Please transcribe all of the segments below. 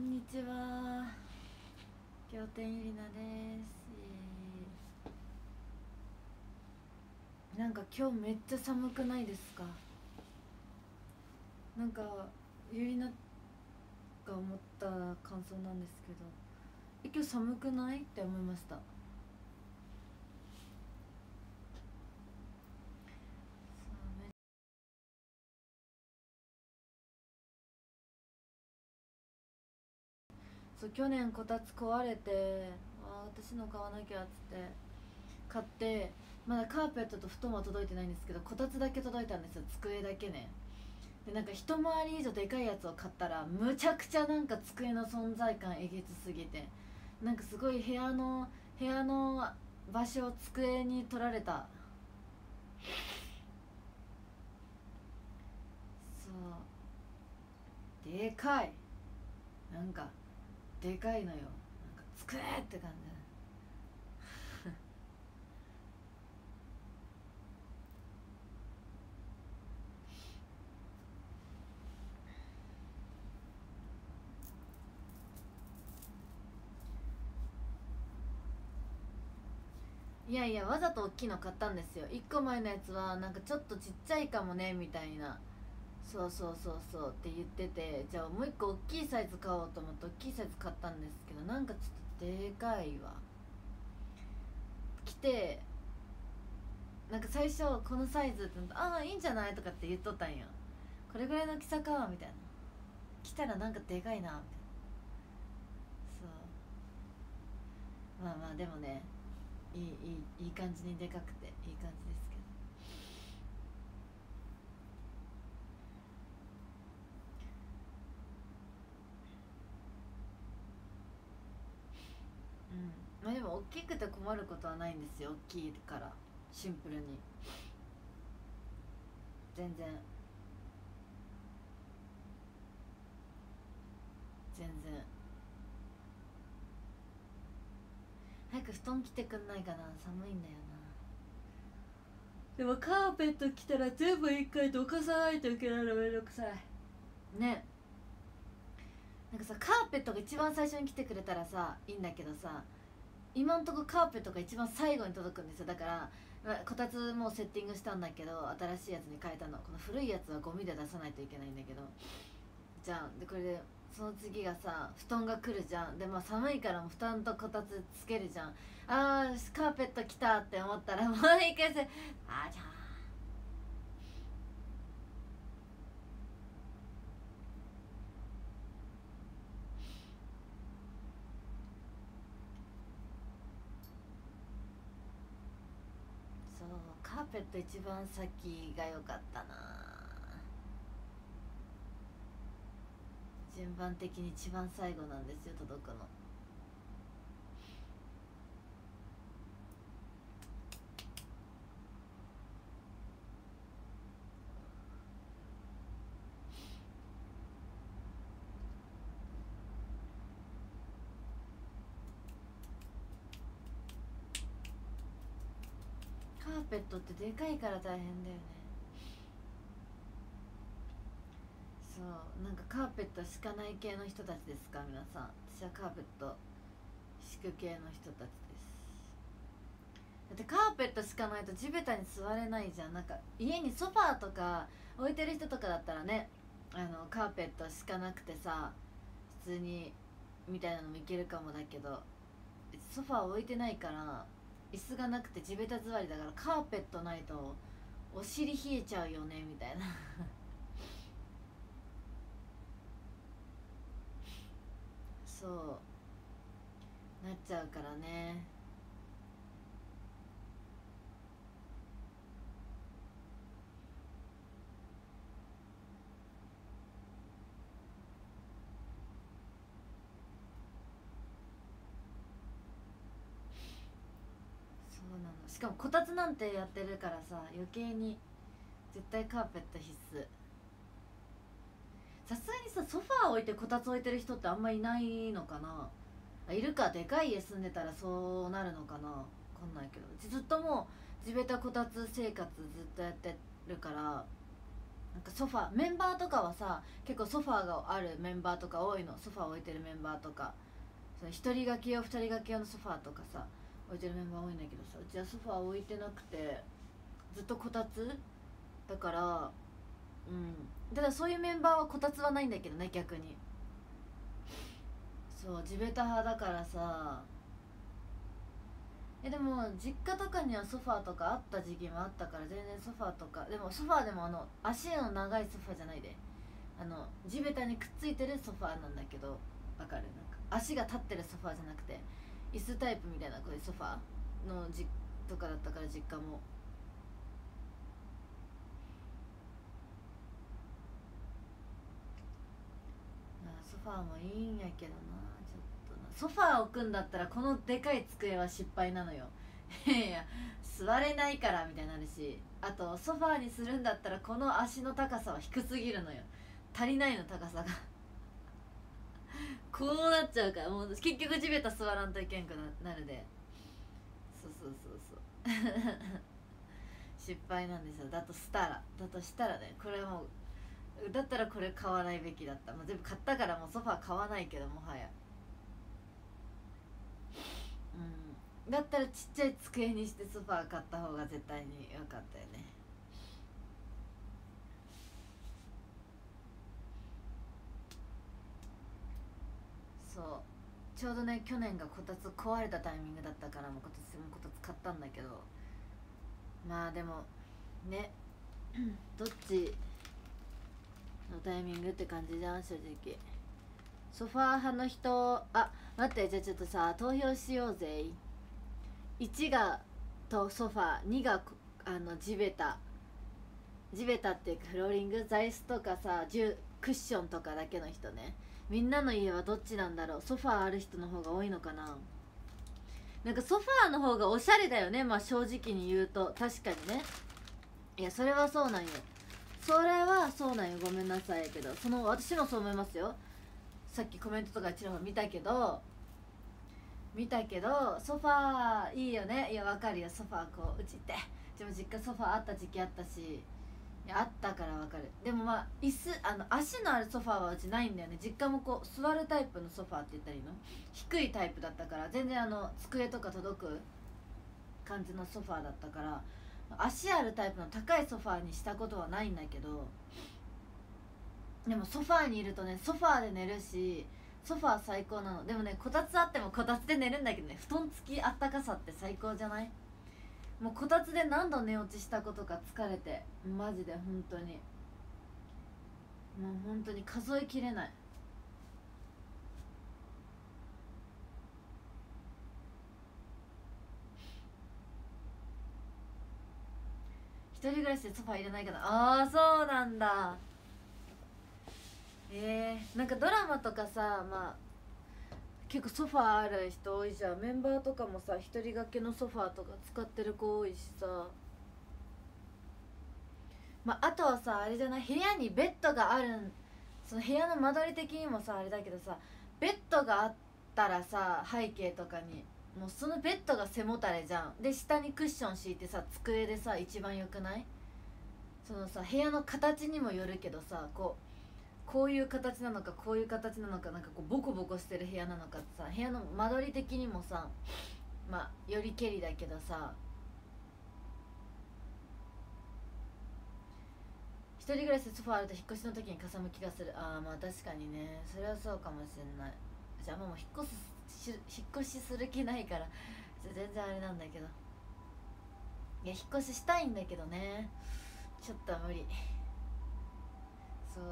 んにちは、仰天ゆりなです。なんか今日めっちゃ寒くないですか？なんかゆりなが思った感想なんですけど、今日寒くないって思いました。去年こたつ壊れて、あ、私の買わなきゃっつって買って、まだカーペットと布団は届いてないんですけど、こたつだけ届いたんですよ。机だけね。でなんか一回り以上でかいやつを買ったら、むちゃくちゃなんか机の存在感えげつすぎて、なんかすごい部屋の場所を机に取られた。そうでかい、なんかでかいのよ、なんか机って感じ。いやいや、わざと大きいの買ったんですよ。1個前のやつはなんかちょっとちっちゃいかもねみたいな、そうそうそうそうって言ってて、じゃあもう一個大きいサイズ買おうと思って大きいサイズ買ったんですけど、なんかちょっとでかいわ。来てなんか最初このサイズって「ああいいんじゃない?」とかって言っとったんや。これぐらいの大きさかみたいな。来たらなんかでかいなみたいな。そう、まあまあでもね、いい感じにでかくていい感じですけど。まあでも大きくて困ることはないんですよ。大きいからシンプルに全然早く布団着てくんないかな、寒いんだよな。でもカーペット着たら全部一回どかさないといけないのめんどくさいね。なんかさ、カーペットが一番最初に来てくれたらさいいんだけどさ、今んとこカーペットが一番最後に届くんですよ。だからこたつもうセッティングしたんだけど、新しいやつに変えたの。この古いやつはゴミで出さないといけないんだけど、じゃあでこれでその次がさ布団が来るじゃん。でまあ寒いから布団とこたつつけるじゃん。あーカーペット来たって思ったらもう一回せあーじゃあカーペット一番先が良かったな。順番的に一番最後なんですよ、届くの。カーペットってでかいから大変だよね。そうなんかカーペット敷かない系の人たちですか皆さん。私はカーペット敷く系の人たちです。だってカーペット敷かないと地べたに座れないじゃん。なんか家にソファーとか置いてる人とかだったらね、カーペット敷かなくてさ普通にみたいなのもいけるかもだけど、ソファー置いてないから椅子がなくて地べた座りだから、カーペットないとお尻冷えちゃうよねみたいなそうなっちゃうからね。しかもこたつなんてやってるからさ余計に絶対カーペット必須。さすがにさソファー置いてこたつ置いてる人ってあんまいないのかな。あ、いるか。でかい家住んでたらそうなるのかな、分かんないけど、ずっともう地べたこたつ生活ずっとやってるから、なんかソファーメンバーとかはさ、結構ソファーがあるメンバーとか多いの。ソファー置いてるメンバーとか、その1人掛け用2人掛け用のソファーとかさ置いてるメンバー多いんだけどさ、うちはソファー置いてなくてずっとこたつだから、うん、ただそういうメンバーはこたつはないんだけどね、逆に。そう地べた派だからさ。でも実家とかにはソファーとかあった時期もあったから、全然ソファーとか、でもソファーでも足の長いソファーじゃないで、地べたにくっついてるソファーなんだけど、わかる？なんか足が立ってるソファーじゃなくて椅子タイプみたいな、こういうソファーのとかだったから、実家も。ソファーもいいんやけどな。ソファー置くんだったらこのでかい机は失敗なのよ。いや座れないからみたいになるし、あとソファーにするんだったらこの足の高さは低すぎるのよ、足りないの高さが。こうなっちゃうから、もう結局地べた座らんといけんくなるで。そうそうそうそう。失敗なんですよ。だとしたらね、これはもうだったらこれ買わないべきだった。全部買ったからもうソファー買わないけど、もはや。だったらちっちゃい机にしてソファー買った方が絶対に良かったよね。そうちょうどね、去年がこたつ壊れたタイミングだったから、もう今年もこたつ買ったんだけど、まあでもね、どっちのタイミングって感じじゃん、正直。ソファー派の人、あ、待って、じゃあちょっとさ投票しようぜ。1がとソファー、2が地べたっていうかフローリング、座椅子とかさクッションとかだけの人ね。みんなの家はどっちなんだろう。ソファーある人の方が多いのかな。なんかソファーの方がおしゃれだよね、まあ正直に言うと。確かにね。いやそれはそうなんよ、それはそうなんよ、ごめんなさいけど、私もそう思いますよ。さっきコメントとかちらほら見たけどソファーいいよね。いやわかるよ、ソファーこううちってでも実家ソファーあった時期あったし、いやあったからわかる。でもまあ椅子足のあるソファーはうちないんだよね。実家もこう座るタイプのソファーって言ったらいいの、低いタイプだったから、全然机とか届く感じのソファーだったから、足あるタイプの高いソファーにしたことはないんだけど、でもソファーにいるとね、ソファーで寝るし、ソファー最高なの。でもね、こたつあってもこたつで寝るんだけどね、布団付きあったかさって最高じゃない？もうこたつで何度寝落ちしたことか、疲れて、マジで本当にもう本当に数えきれない。一人暮らしでソファーいらないから、ああそうなんだ。なんかドラマとかさ、まあ結構ソファーある人多いじゃん。メンバーとかもさ一人掛けのソファーとか使ってる子多いしさ、まああとはさあれじゃない、部屋にベッドがある、その部屋の間取り的にもさあれだけどさ、ベッドがあったらさ背景とかにもうそのベッドが背もたれじゃん。で下にクッション敷いてさ机でさ一番よくない？そのさ部屋の形にもよるけどさ、こういう形なのかこういう形なのか、なんかこうボコボコしてる部屋なのかってさ、部屋の間取り的にもさ、まあよりけりだけどさ、一人暮らしでソファーあると引っ越しの時にかさむ気がする。ああまあ確かにね、それはそうかもしれない。じゃあもう引っ越しする気ないから全然あれなんだけど、いや引っ越ししたいんだけどね、ちょっと無理。そう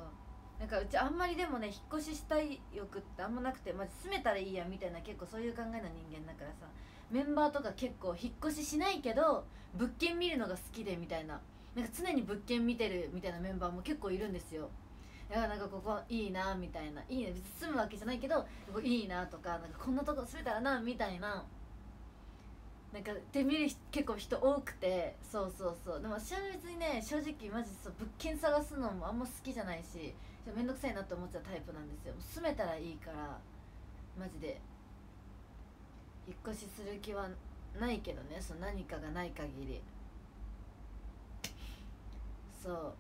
なんかうちあんまりでもね、引っ越ししたい欲ってあんまなくて、まず住めたらいいやみたいな、結構そういう考えの人間だからさ、メンバーとか結構引っ越ししないけど物件見るのが好きでみたいな、なんか常に物件見てるみたいなメンバーも結構いるんですよ。だからなんかここいいなみたいな、いいね別に住むわけじゃないけど、ここいいなとか、なんかこんなとこ住めたらなみたいな、なんかで見る結構人多くて、そうそうそう。でも私は別にね、正直マジそう物件探すのもあんま好きじゃないし、めんどくさいなって思っちゃうタイプなんですよ。住めたらいいからマジで引っ越しする気はないけどね、その何かがない限り。そう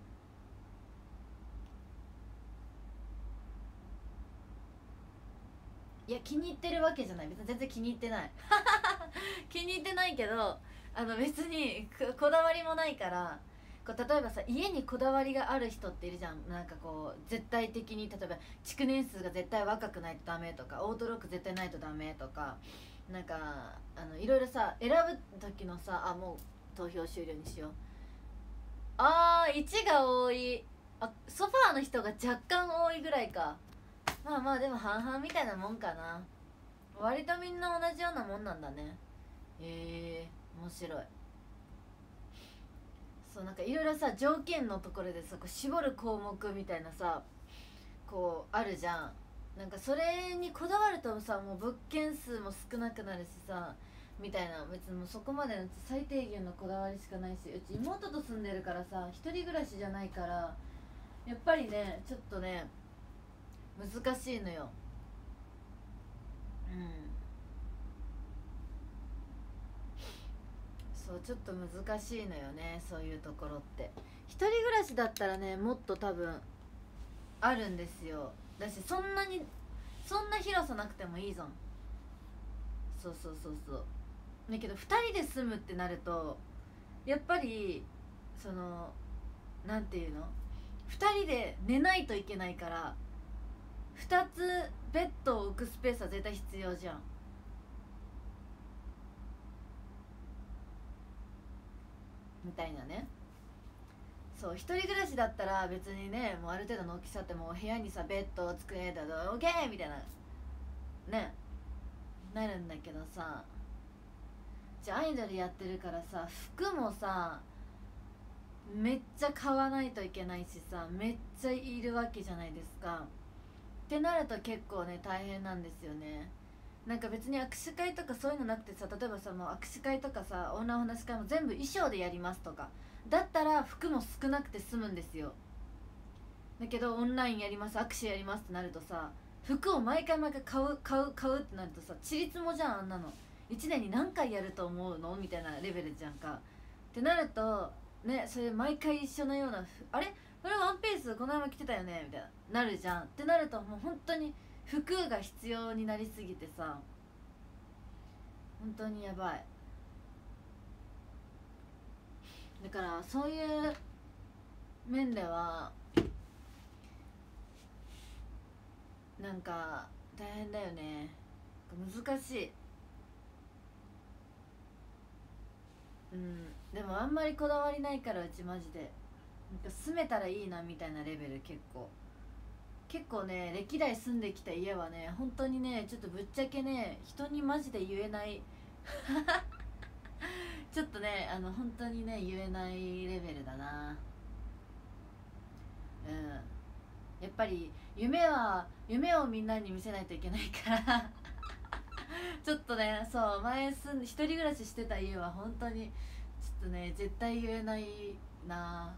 いや気に入ってるわけじゃない、別に全然気に入ってない気に入ってないけど別にこだわりもないから、こう例えばさ、家にこだわりがある人っているじゃん。なんかこう絶対的に、例えば築年数が絶対若くないとダメとか、オートロック絶対ないとダメとか、なんかいろいろさ選ぶ時のさ、あもう投票終了にしよう、あー1が多い、あソファーの人が若干多いぐらいか、まあまあでも半々みたいなもんかな。割とみんな同じようなもんなんだね。へえー、面白い。そうなんかいろいろさ条件のところでさ、こう絞る項目みたいなさこうあるじゃん。なんかそれにこだわるとさ、もう物件数も少なくなるしさみたいな、別にもうそこまでの最低限のこだわりしかないし、うち妹と住んでるからさ、一人暮らしじゃないからやっぱりねちょっとね難しいのよ。うん、そうちょっと難しいのよね、そういうところって。一人暮らしだったらねもっと多分あるんですよ。だしそんな広さなくてもいいぞん。そうそうそうそうだけど2人で住むってなるとやっぱりそのなんていうの、2人で寝ないといけないから、2つベッドを置くスペースは絶対必要じゃん。みたいなね。そう一人暮らしだったら別にね、もうある程度の大きさってもう部屋にさベッド机だとオッケーみたいなねなるんだけどさ、じゃあアイドルやってるからさ、服もさめっちゃ買わないといけないしさ、めっちゃいるわけじゃないですか。ってなると結構ね大変なんですよね。なんか別に握手会とかそういうのなくてさ、例えばさもう握手会とかさ女お話会も全部衣装でやりますとかだったら服も少なくて済むんですよ。だけどオンラインやります握手やりますってなるとさ、服を毎回毎回買うってなるとさ、ちりつもじゃん。あんなの1年に何回やると思うのみたいなレベルじゃんか。ってなるとね、それ毎回一緒のような、あれこれワンピースこのまま着てたよねみたいななるじゃん。ってなるともう本当に服が必要になりすぎてさ、本当にやばい。だからそういう面ではなんか大変だよね、難しい。うん、でもあんまりこだわりないから、うちマジでなんか住めたらいいなみたいなレベル。結構ね歴代住んできた家はね本当にねちょっとぶっちゃけね人にマジで言えないちょっとね本当にね言えないレベルだな。うん、やっぱり夢をみんなに見せないといけないからちょっとねそう前一人暮らししてた家は本当にちょっとね絶対言えないな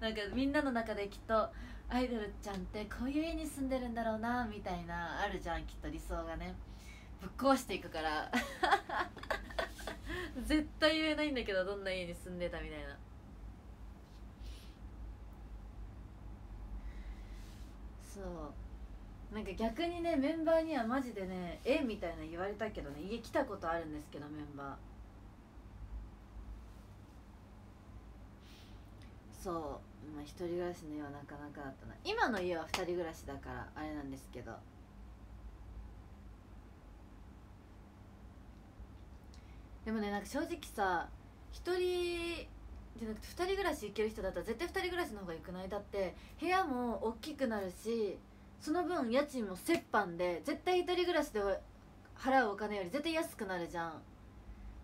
なんかみんなの中できっとアイドルちゃんってこういう家に住んでるんだろうなみたいなあるじゃん、きっと理想がねぶっ壊していくから絶対言えないんだけど、どんな家に住んでたみたいな。そうなんか逆にねメンバーにはマジでねえみたいな言われたけどね、家来たことあるんですけど、メンバーそう、まあ、一人暮らしの家はなかなかだったな。今の家は二人暮らしだからあれなんですけど、でもねなんか正直さ一人じゃなくて2人暮らし行ける人だったら絶対2人暮らしの方が良くない？だって部屋も大きくなるし、その分家賃も折半で絶対1人暮らしで払うお金より絶対安くなるじゃん。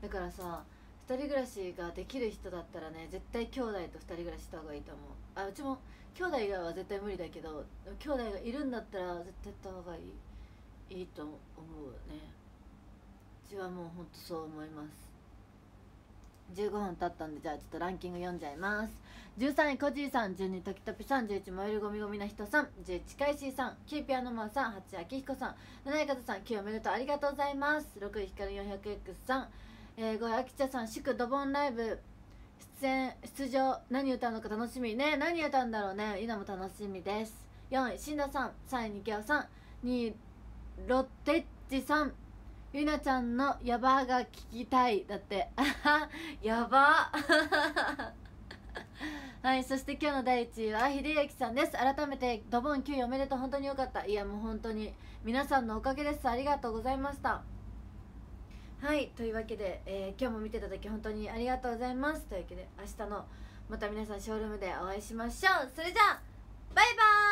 だからさ2人暮らしができる人だったらね絶対兄弟と2人暮らしした方がいいと思う。あうちも兄弟以外は絶対無理だけど、兄弟がいるんだったら絶対行った方がいいと思うね。うちはもうほんとそう思います。15分経ったんで、じゃあちょっとランキング読んじゃいます。13位コジーさん、12位トキトピさん、11位燃えるゴミゴミな人さん、11位カイシーさん、9位ピアノマンさん、8位あきひこさん、7位カズさん、9位おめでとうありがとうございます。6位ヒカル 400X さん、5位あきちゃさん、祝ドボンライブ出場何歌うのか楽しみね、何歌うんだろうね、いいのも楽しみです。4位シンダさん、3位ニキオさん、2位ロッテッチさん、ゆなちゃんのやばが聞きたいだって。やば。はい、そして今日の第1位は秀幸さんです。改めてドボン9位おめでとう、本当によかった。いやもう本当に皆さんのおかげです、ありがとうございました。はい、というわけで、今日も見ていただき本当にありがとうございます。というわけで明日のまた皆さんショールームでお会いしましょう。それじゃあバイバーイ。